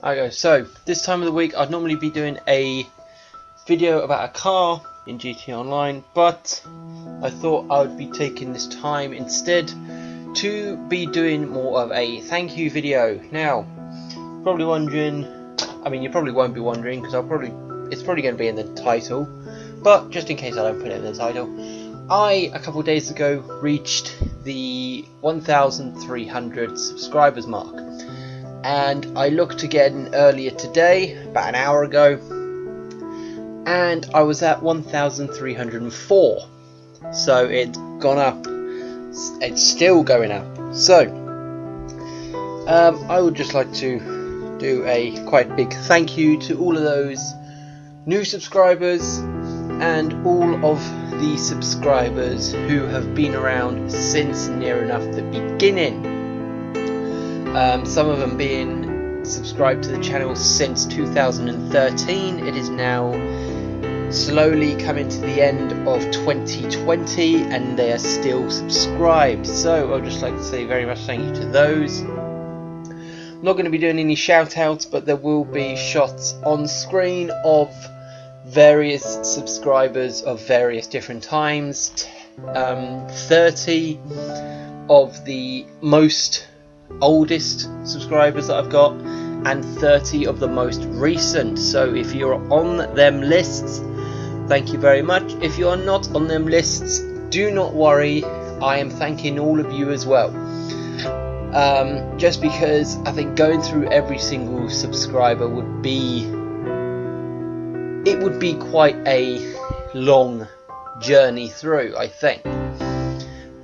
Alright guys, so this time of the week I'd normally be doing a video about a car in GTA Online, but I thought I would be taking this time instead to be doing more of a thank you video. Now, probably wondering, I mean you probably won't be wondering because it's probably going to be in the title, but just in case I don't put it in the title, I, a couple of days ago, reached the 1,300 subscribers mark, and I looked again earlier today, about an hour ago, and I was at 1,304, so it's gone up, it's still going up. So I would just like to do a quite big thank you to all of those new subscribers and all of the subscribers who have been around since near enough the beginning, some of them being subscribed to the channel since 2013. It is now slowly coming to the end of 2020 and they are still subscribed, so I'd just like to say very much thank you to those. I'm not going to be doing any shout outs, but there will be shots on screen of various subscribers of various different times. 30 of the most oldest subscribers that I've got and 30 of the most recent, so if you're on them lists, thank you very much. If you are not on them lists, do not worry, I am thanking all of you as well. Just because I think going through every single subscriber would be quite a long journey through, I think.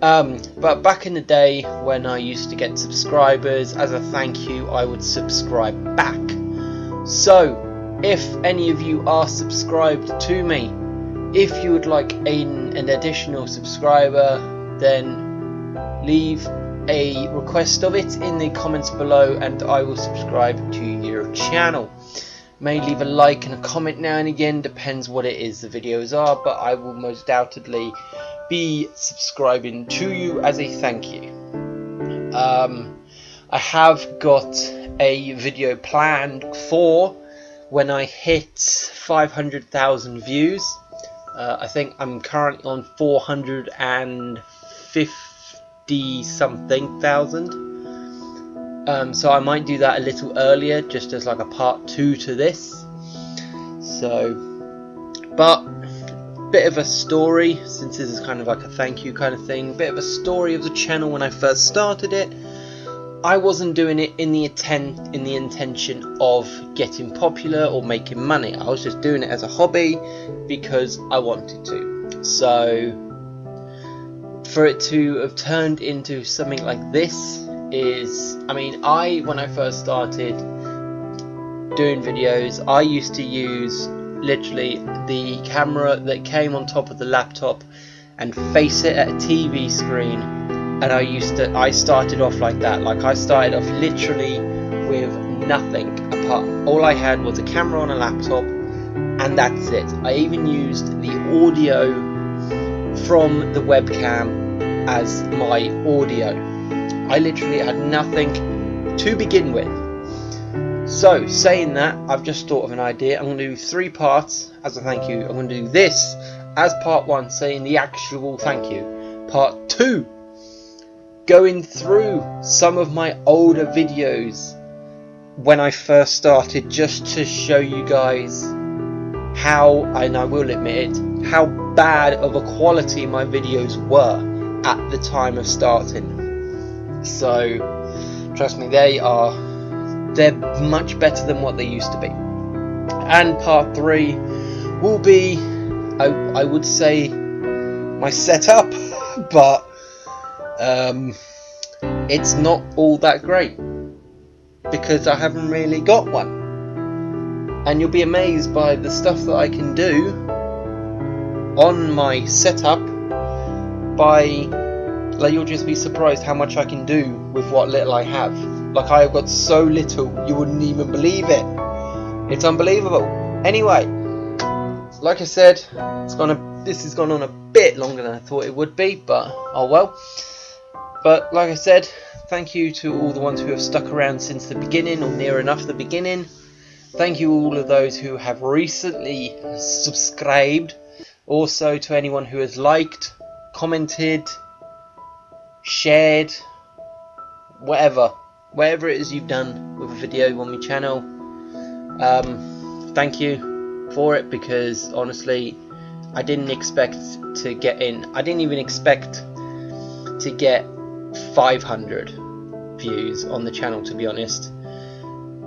But back in the day when I used to get subscribers, as a thank you I would subscribe back. So if any of you are subscribed to me, if you would like an additional subscriber, then leave a request of it in the comments below and I will subscribe to your channel. May leave a like and a comment now and again, depends what it is the videos are, but I will most doubtedly be subscribing to you as a thank you. I have got a video planned for when I hit 500,000 views. I think I'm currently on 450 something thousand. So I might do that a little earlier, just as like a part 2 to this. So, but bit of a story, since this is kind of like a thank you kind of thing, bit of a story of the channel. When I first started it, I wasn't doing it in the intention of getting popular or making money. I was just doing it as a hobby because I wanted to. So for it to have turned into something like this is, I mean, when I first started doing videos, I used to use literally the camera that came on top of the laptop and face it at a TV screen, and I started off like that. Like, I started off literally with nothing apart. All I had was a camera on a laptop and that's it. I even used the audio from the webcam as my audio. I literally had nothing to begin with. So, saying that, I've just thought of an idea. I'm going to do 3 parts as a thank you. I'm going to do this as part 1, saying the actual thank you. Part 2, going through some of my older videos when I first started, just to show you guys how, and I will admit it, how bad of a quality my videos were at the time of starting. So trust me, they're much better than what they used to be. And part 3 will be, I would say, my setup, but it's not all that great because I haven't really got one, and you'll be amazed by the stuff that I can do on my setup by. Like, you'll just be surprised how much I can do with what little I have. Like, I have got so little, you wouldn't even believe it. It's unbelievable. Anyway, like I said, this has gone on a bit longer than I thought it would be, but oh well. But like I said, Thank you to all the ones who have stuck around since the beginning, or near enough the beginning. Thank you all of those who have recently subscribed. Also to anyone who has liked, commented, shared, whatever it is you've done with a video on my channel. Thank you for it, because honestly I didn't expect to get in. I didn't even expect to get 500 views on the channel, to be honest.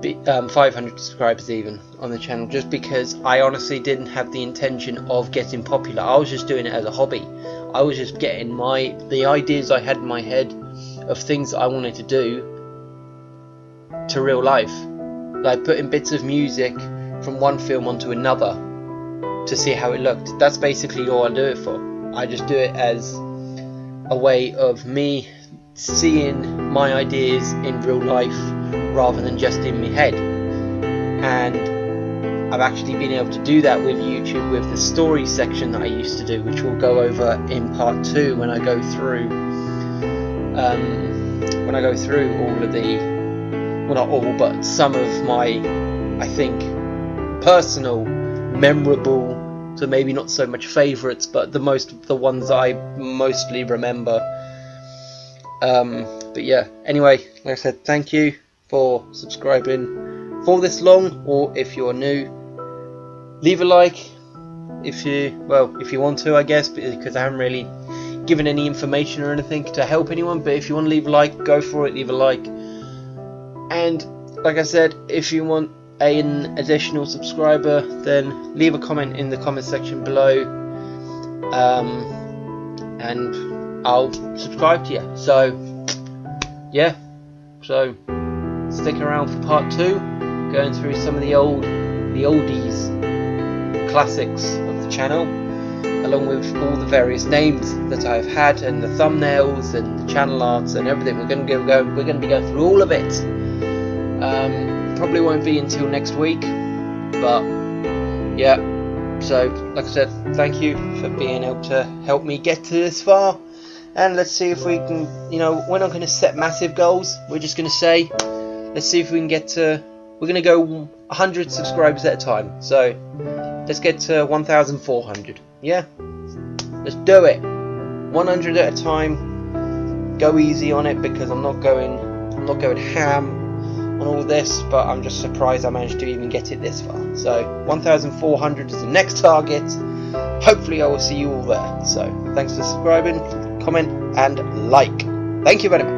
500 subscribers even on the channel, just because I honestly didn't have the intention of getting popular. I was just doing it as a hobby. I was just getting the ideas I had in my head of things that I wanted to do to real life, like putting bits of music from one film onto another to see how it looked. That's basically all I do it for. I just do it as a way of me seeing my ideas in real life, rather than just in my head. And I've actually been able to do that with YouTube, with the story section that I used to do, which we'll go over in part 2 when I go through all of the, well, not all, but some of my, I think, personal, memorable, so maybe not so much favourites, but the ones I mostly remember. But yeah, anyway, like I said, thank you for subscribing for this long. Or if you're new, leave a like if you want to, I guess, because I haven't really given any information or anything to help anyone. But if you want to leave a like, go for it, leave a like. And like I said, if you want an additional subscriber, then leave a comment in the comment section below, and I'll subscribe to you. So stick around for part 2, going through some of the oldies, the classics of the channel, along with all the various names that I've had, and the thumbnails and the channel arts and everything. We're going to be going through all of it. Probably won't be until next week, but yeah. So like I said, thank you for being able to help me get to this far, and let's see if we can. We're not going to set massive goals. We're just going to say, let's see if we can get to, we're going to go 100 subscribers at a time. So let's get to 1,400. Yeah, let's do it. 100 at a time. Go easy on it, because I'm not going ham on all this. But I'm just surprised I managed to even get it this far. So 1,400 is the next target. Hopefully I will see you all there. So thanks for subscribing, comment and like. Thank you very much.